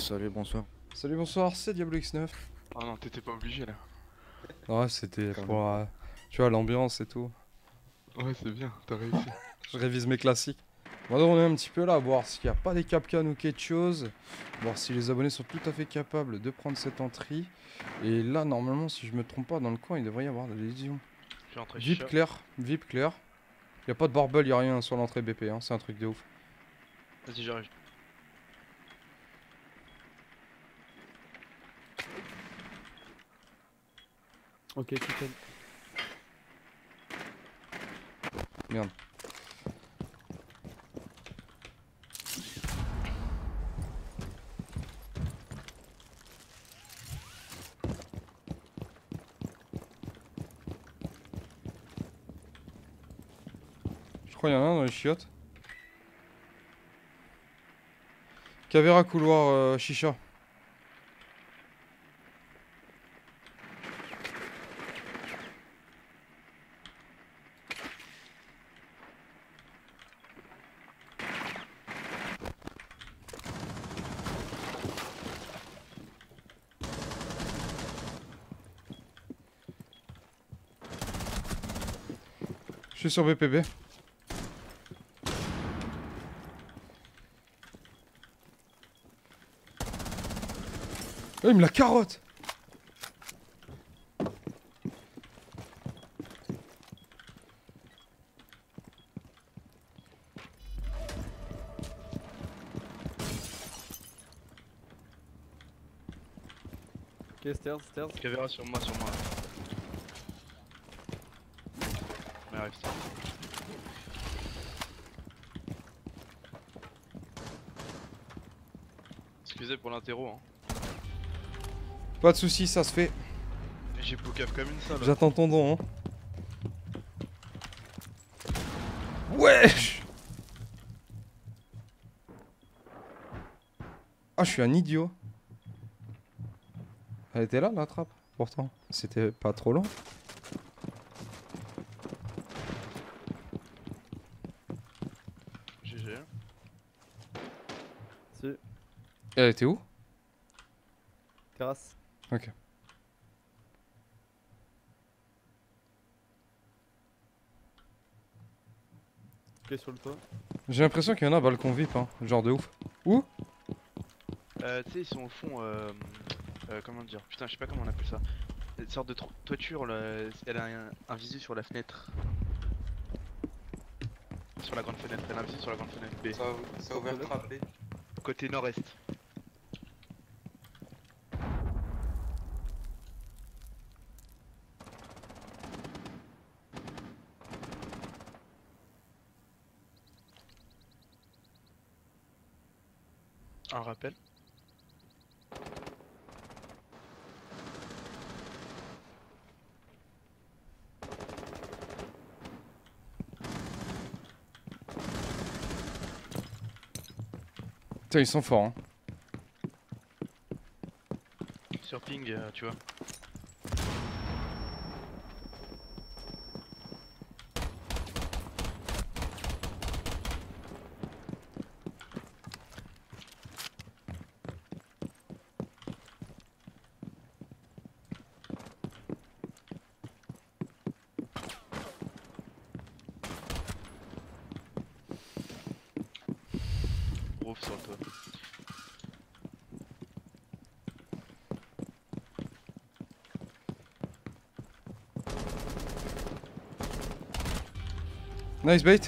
Salut, bonsoir. Salut, bonsoir, c'est Diablo X9. Oh non, t'étais pas obligé là. Ouais, c'était pour... tu vois, l'ambiance et tout. Ouais, c'est bien, t'as réussi. Je révise mes classiques. Bon, donc, on est un petit peu là, voir s'il n'y a pas des CapCan ou quelque chose. Voir si les abonnés sont tout à fait capables de prendre cette entrée. Et là, normalement, si je me trompe pas, dans le coin, il devrait y avoir de l'illusion. Vip clair, vip clair. Y'a pas de barbel, y'a rien sur l'entrée BP, hein. C'est un truc de ouf. Vas-y, j'arrive. Ok, putain. Merde. Je crois qu'il y en a un dans les chiottes. Caveira couloir chicha. Je suis sur BPB. Oh, il me la carotte. Ok, stairs, stairs. Caveira sur moi, sur moi. Excusez pour l'interro hein. Pas de soucis, ça se fait. J'ai poucave comme une salle. J'attends ton don hein. Wesh. Ah je suis un idiot. Elle était là la trappe. Pourtant c'était pas trop long. Elle était où? Terrasse. Ok. Ok, sur le toit. J'ai l'impression qu'il y en a un balcon VIP, hein, genre de ouf. Où? Tu sais, ils sont au fond. Comment dire? Putain, je sais pas comment on appelle ça. Une sorte de toiture, là, elle a un visu sur la fenêtre. Sur la grande fenêtre, elle a un visu sur la grande fenêtre B. Ça a ouvert le trap B. Côté nord-est. Un rappel. Putain, ils sont forts hein. Sur ping, tu vois. Nice bait.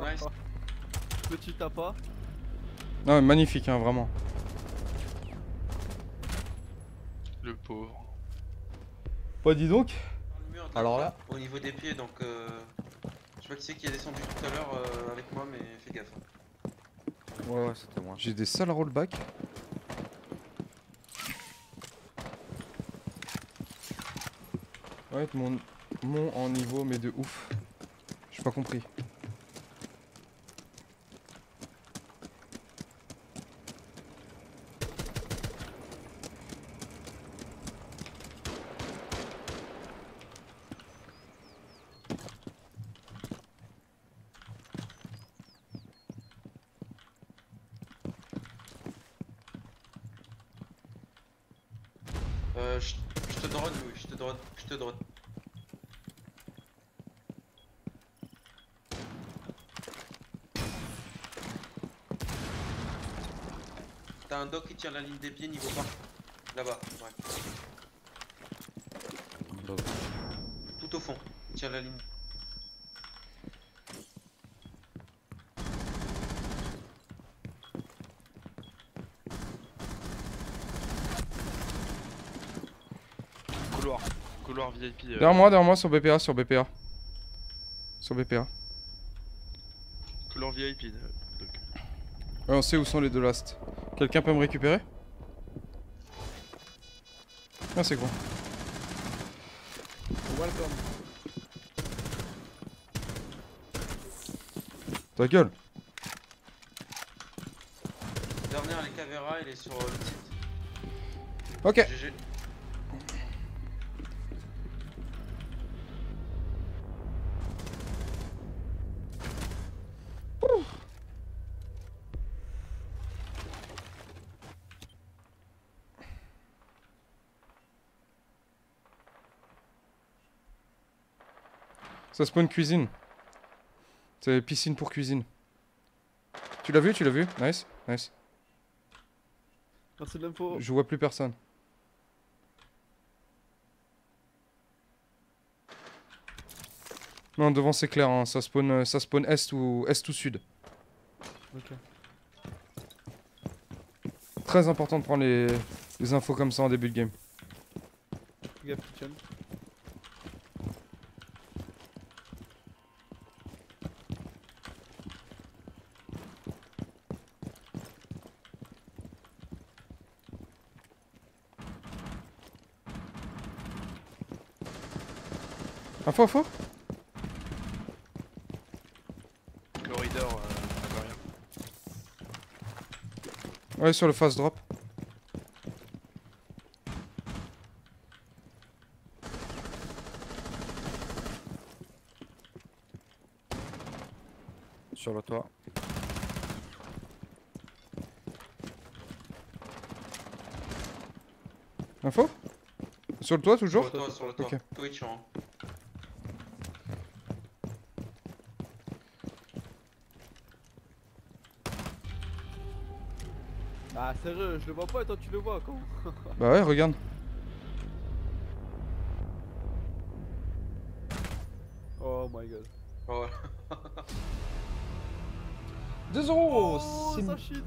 Nice. Petit tapas. Non, magnifique hein, vraiment. Le pauvre. Bah dis donc. Alors là, au niveau des pieds, donc je sais pas qui c'est qui est descendu tout à l'heure avec moi, mais fais gaffe. Ouais, c'était moi. J'ai des sales rollbacks. Ouais, mon en niveau, mais de ouf. J'ai pas compris. Je te drone, oui, je te drone. T'as un doc qui tient la ligne des pieds niveau 20. Là-bas, ouais. Tout au fond, il tient la ligne. Couloir VIP. Derrière moi sur BPA, sur BPA. Couloir VIP. Donc. Ouais, on sait où sont les deux last. Quelqu'un peut me récupérer? Ah, c'est quoi? Welcome. Ta gueule. Dernière, les Caveira, il est sur le site. Ok. GG. Ça spawn cuisine. C'est piscine pour cuisine. Tu l'as vu? Nice, nice. Merci de l'info. Je vois plus personne. Non, devant c'est clair, hein. ça spawn est ou sud. Ok. Très important de prendre les infos comme ça en début de game. Gap kitchen. Info. Corridor, rien. Ouais, sur le fast drop. Sur le toit. Info? Sur le toit toujours? Sur le toit. Okay. Twitch, hein. Ah sérieux, je le vois pas et toi tu le vois quand? Bah ouais, regarde. Oh my god. Oh ouais. 2 €,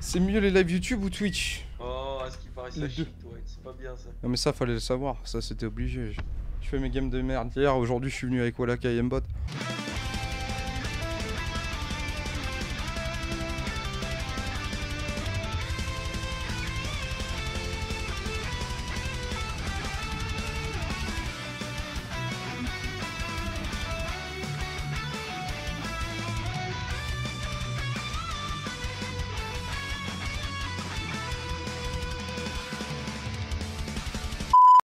c'est mieux les lives YouTube ou Twitch? Oh, à ce qu'il paraît ça shit, ouais, c'est pas bien ça. Non mais ça fallait le savoir, ça c'était obligé. Je fais mes games de merde hier, aujourd'hui je suis venu avec Walaka et Mbot.